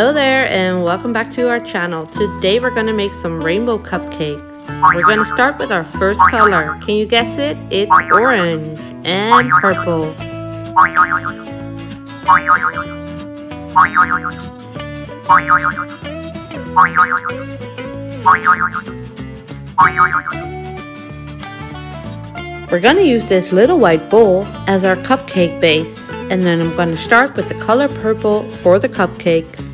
Hello there and welcome back to our channel. Today we're gonna make some rainbow cupcakes. We're gonna start with our first color. Can you guess it? It's orange and purple. We're gonna use this little white bowl as our cupcake base, and then I'm gonna start with the color purple for the cupcake.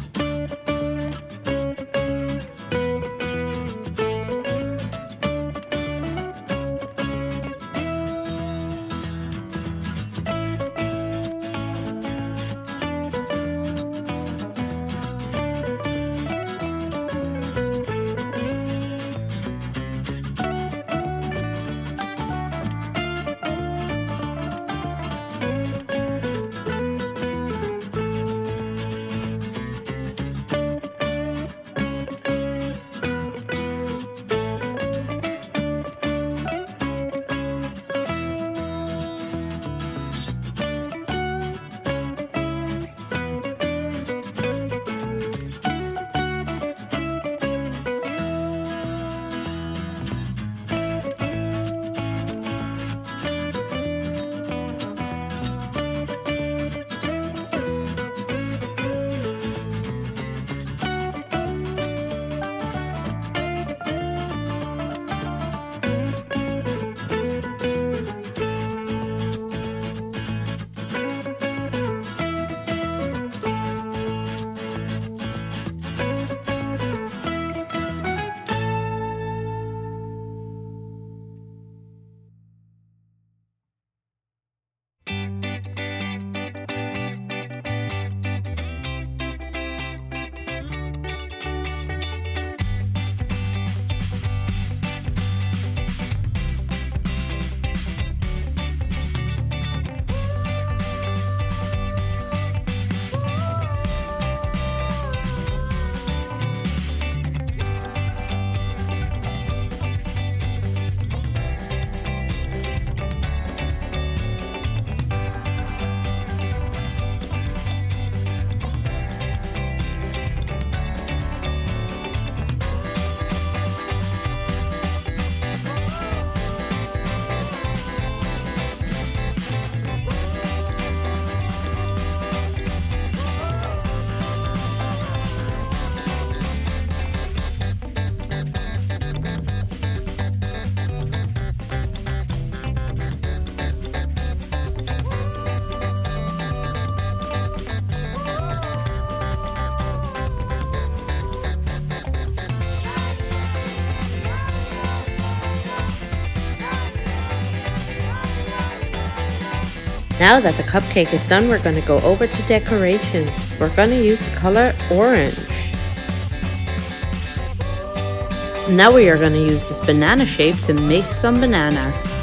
Now that the cupcake is done, we're going to go over to decorations. We're going to use the color orange. Now we are going to use this banana shape to make some bananas.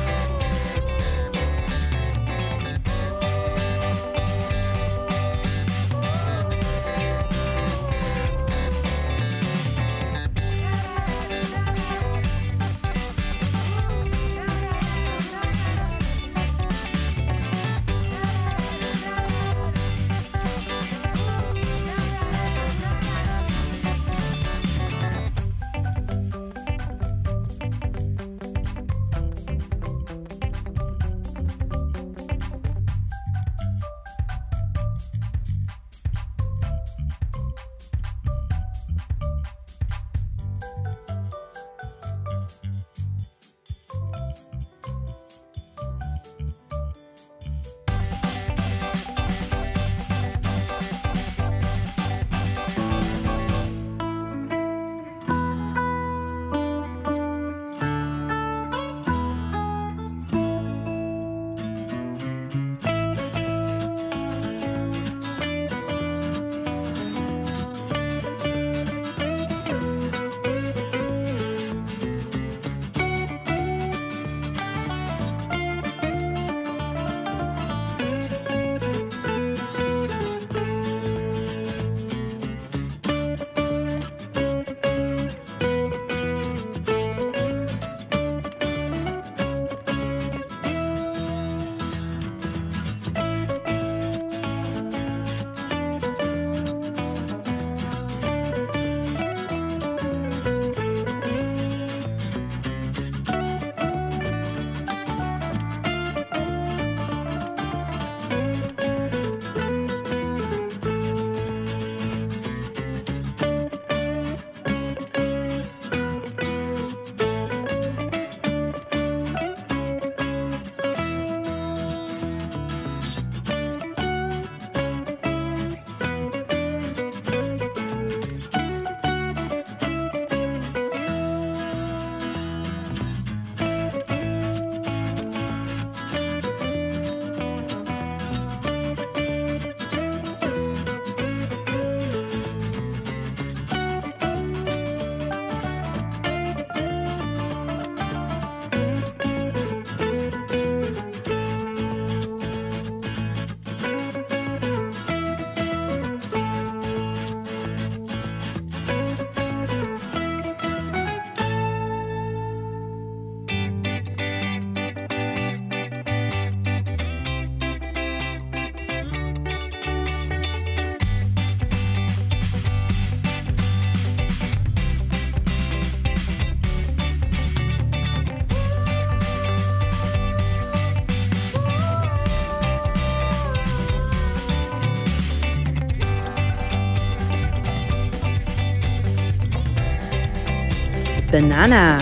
banana,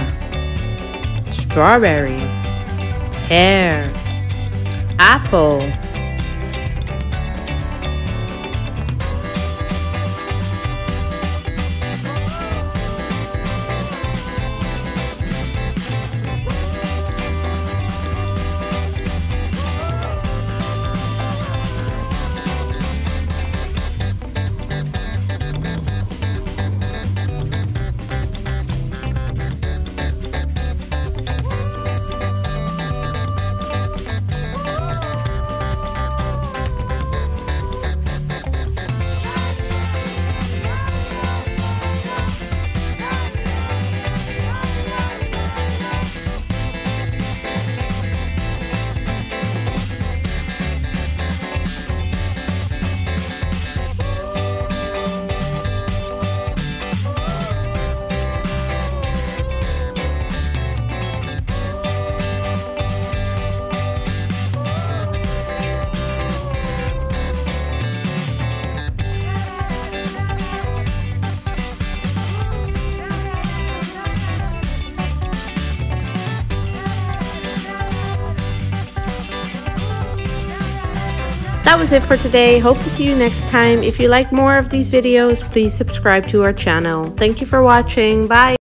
strawberry, pear, apple, That was it for today. Hope to see you next time. If you like more of these videos, please subscribe to our channel. Thank you for watching. Bye.